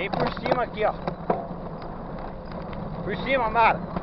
Vem por cima aqui, ó. Por cima, Mara.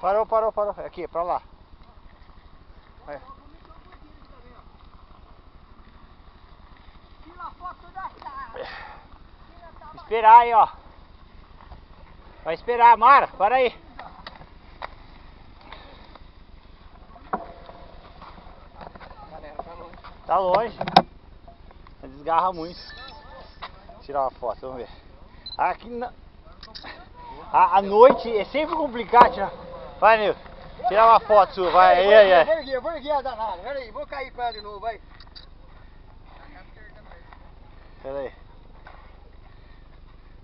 Parou, parou, parou. Aqui, pra lá. Vai. Tira a foto da cara. Esperar aí, ó. Vai esperar, Mara. Para aí. Tá longe. Desgarra muito. Tirar uma foto, vamos ver. Aqui na... A noite é sempre complicado tirar. Vai, Nilson, tirar uma foto sua, vai, aí, aí. Vou erguer a danada, peraí, vou cair com ela de novo, vai. Peraí.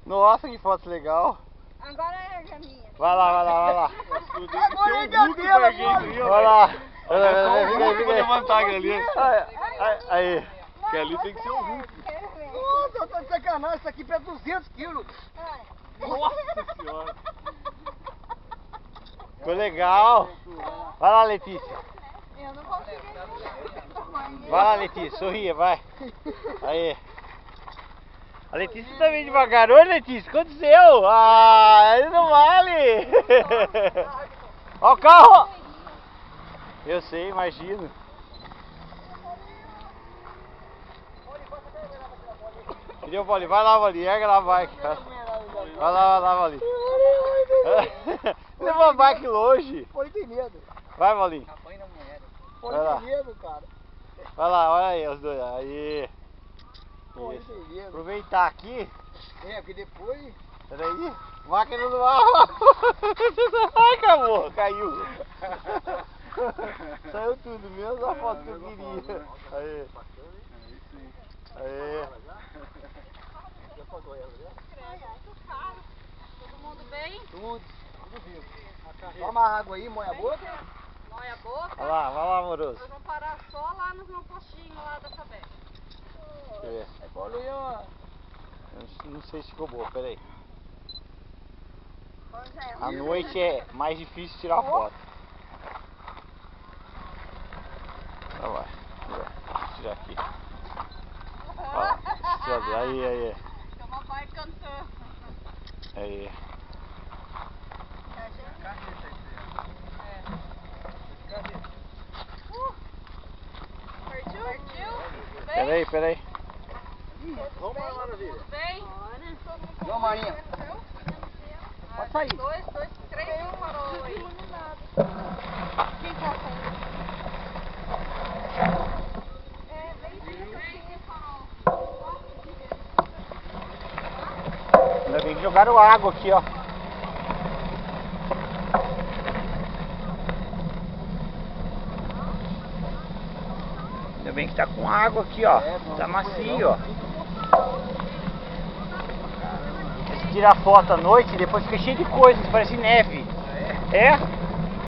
Nossa, que foto legal. Agora é a minha. Vai lá. Agora é a minha. Vai lá. Vou levantar ali. Aí. Porque ali tem que ser um Hulk. Nossa, eu tô de sacanagem, isso aqui pega 200 quilos. Nossa senhora. Ficou legal. Vai lá, Letícia. Eu não consigo. Vai lá, Letícia. Sorria, vai. Aí. A Letícia também tá devagar. Ô, Letícia, aconteceu? Ah, ele não vale. Ó o carro. Eu sei, imagino. Cadê o Paulinho? Vai lá, Paulinho. Erga lá, vai. Vai lá, Paulinho. Leva a bike longe. Pô, ele tem medo. Vai, Paulinho. Pô, ele tem medo, cara. Vai lá, olha aí os dois. Aí. Pô, ele tem medo. Aproveitar aqui. É, porque depois... Peraí. Máquina do ar. Ai, acabou. Caiu. Saiu tudo, menos a foto que eu queria. Aí. Aí. Já pagou ela, né? Muito caro. Todo mundo bem? Tudo vivo. Toma água aí, moia a boca. Moia a boca. Vai lá, amoroso. Nós vamos parar só lá no postinho lá da Sabete. É Paulinho. Eu não sei se ficou boa, peraí. A noite é mais difícil tirar foto. Vai lá. Vou tirar aqui. Ó, aí. Então vai cantando. Aí. Partiu? Peraí. Vamos lá, Maravilha. Tudo bem? Vamos, Marinha. Pode sair. 2, 3, 1, parou aí. Quem tá saindo? É, vem, parou. Ainda bem que jogaram água aqui, ó. Ainda bem que tá com água aqui, ó. Tá macio, ó. Se tirar foto à noite, depois fica cheio de coisas, parece neve. É?